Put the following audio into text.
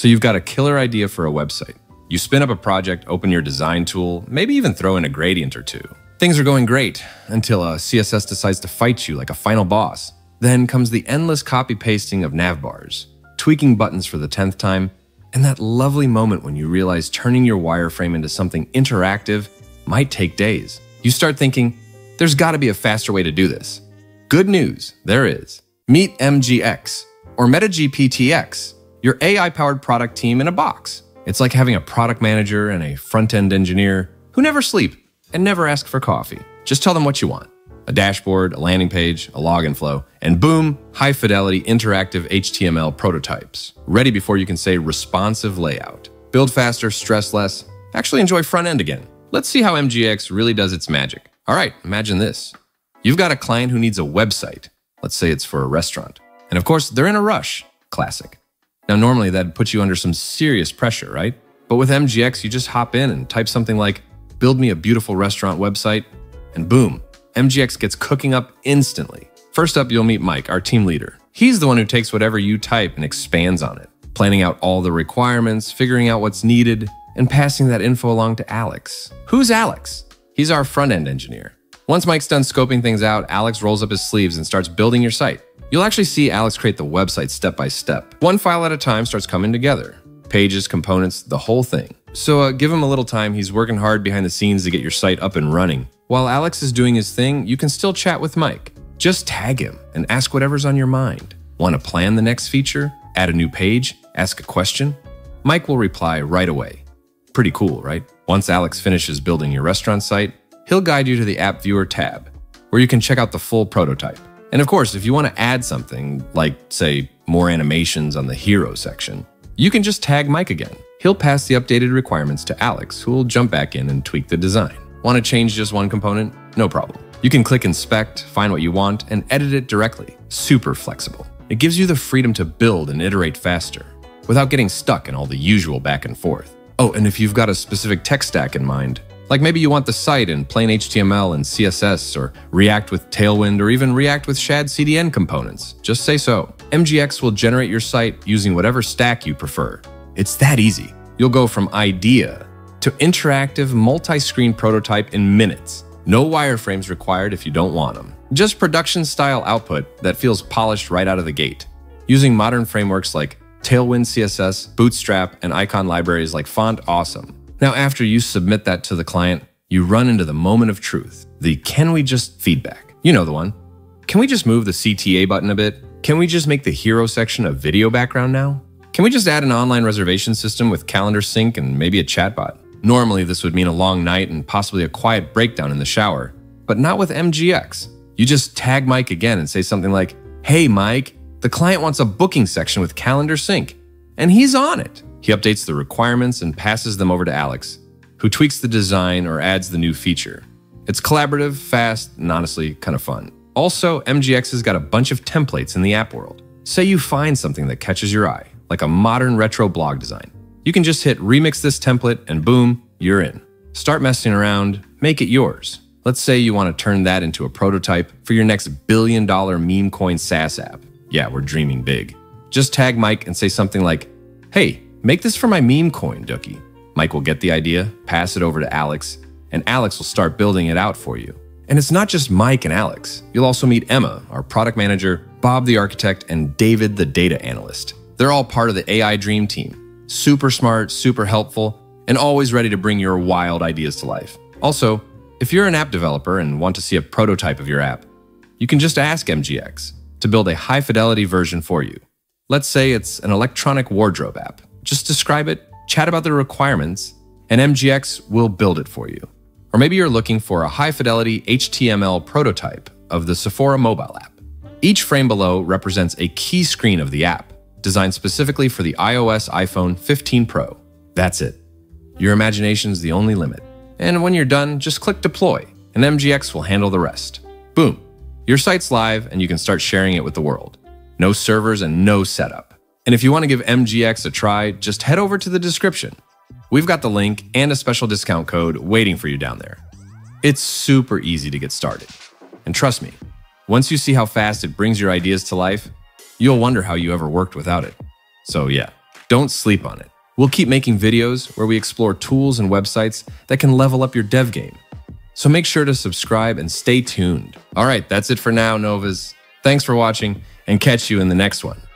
So you've got a killer idea for a website. You spin up a project, open your design tool, maybe even throw in a gradient or two. Things are going great until a CSS decides to fight you like a final boss. Then comes the endless copy-pasting of navbars, tweaking buttons for the 10th time, and that lovely moment when you realize turning your wireframe into something interactive might take days. You start thinking, there's got to be a faster way to do this. Good news, there is. Meet MGX, or MetaGPTX, your AI-powered product team in a box. It's like having a product manager and a front-end engineer who never sleep and never ask for coffee. Just tell them what you want. A dashboard, a landing page, a login flow, and boom, high-fidelity interactive HTML prototypes. Ready before you can say responsive layout. Build faster, stress less, actually enjoy front-end again. Let's see how MGX really does its magic. All right, imagine this. You've got a client who needs a website. Let's say it's for a restaurant. And of course, they're in a rush. Classic. Now, normally that'd put you under some serious pressure, right? But with MGX, you just hop in and type something like, build me a beautiful restaurant website, and boom, MGX gets cooking up instantly. First up, you'll meet Mike, our team leader. He's the one who takes whatever you type and expands on it, planning out all the requirements, figuring out what's needed, and passing that info along to Alex. Who's Alex? He's our front-end engineer. Once Mike's done scoping things out, Alex rolls up his sleeves and starts building your site. You'll actually see Alex create the website step by step. One file at a time starts coming together. Pages, components, the whole thing. So give him a little time. He's working hard behind the scenes to get your site up and running. While Alex is doing his thing, you can still chat with Mike. Just tag him and ask whatever's on your mind. Want to plan the next feature? Add a new page? Ask a question? Mike will reply right away. Pretty cool, right? Once Alex finishes building your restaurant site, he'll guide you to the App Viewer tab, where you can check out the full prototype. And of course, if you want to add something, like, say, more animations on the hero section, you can just tag Mike again. He'll pass the updated requirements to Alex, who'll jump back in and tweak the design. Want to change just one component? No problem. You can click Inspect, find what you want, and edit it directly. Super flexible. It gives you the freedom to build and iterate faster, without getting stuck in all the usual back and forth. Oh, and if you've got a specific tech stack in mind, like maybe you want the site in plain HTML and CSS, or React with Tailwind, or even React with Shadcn components, just say so. MGX will generate your site using whatever stack you prefer. It's that easy. You'll go from idea to interactive multi-screen prototype in minutes. No wireframes required if you don't want them. Just production-style output that feels polished right out of the gate. Using modern frameworks like Tailwind CSS, Bootstrap, and icon libraries like Font Awesome. Now, after you submit that to the client, you run into the moment of truth. The can we just feedback? You know the one. Can we just move the CTA button a bit? Can we just make the hero section a video background now? Can we just add an online reservation system with calendar sync and maybe a chatbot? Normally, this would mean a long night and possibly a quiet breakdown in the shower, but not with MGX. You just tag Mike again and say something like, hey, Mike, the client wants a booking section with calendar sync, and he's on it. He updates the requirements and passes them over to Alex, who tweaks the design or adds the new feature. It's collaborative, fast, and honestly, kind of fun. Also, MGX has got a bunch of templates in the app world. Say you find something that catches your eye, like a modern retro blog design. You can just hit remix this template and boom, you're in. Start messing around, make it yours. Let's say you want to turn that into a prototype for your next billion-dollar meme coin SaaS app. Yeah, we're dreaming big. Just tag Mike and say something like, hey, make this for my meme coin, Dookie. Mike will get the idea, pass it over to Alex, and Alex will start building it out for you. And it's not just Mike and Alex. You'll also meet Emma, our product manager, Bob the architect, and David the data analyst. They're all part of the AI Dream Team. Super smart, super helpful, and always ready to bring your wild ideas to life. Also, if you're an app developer and want to see a prototype of your app, you can just ask MGX to build a high-fidelity version for you. Let's say it's an electronic wardrobe app. Just describe it, chat about the requirements, and MGX will build it for you. Or maybe you're looking for a high-fidelity HTML prototype of the Sephora mobile app. Each frame below represents a key screen of the app, designed specifically for the iOS iPhone 15 Pro. That's it. Your imagination's the only limit. And when you're done, just click deploy, and MGX will handle the rest. Boom, your site's live and you can start sharing it with the world. No servers and no setup. And if you want to give MGX a try, just head over to the description. We've got the link and a special discount code waiting for you down there. It's super easy to get started. And trust me, once you see how fast it brings your ideas to life, you'll wonder how you ever worked without it. So yeah, Don't sleep on it. We'll keep making videos where we explore tools and websites that can level up your dev game. So make sure to subscribe and stay tuned. All right, that's it for now, Novas. Thanks for watching, and catch you in the next one.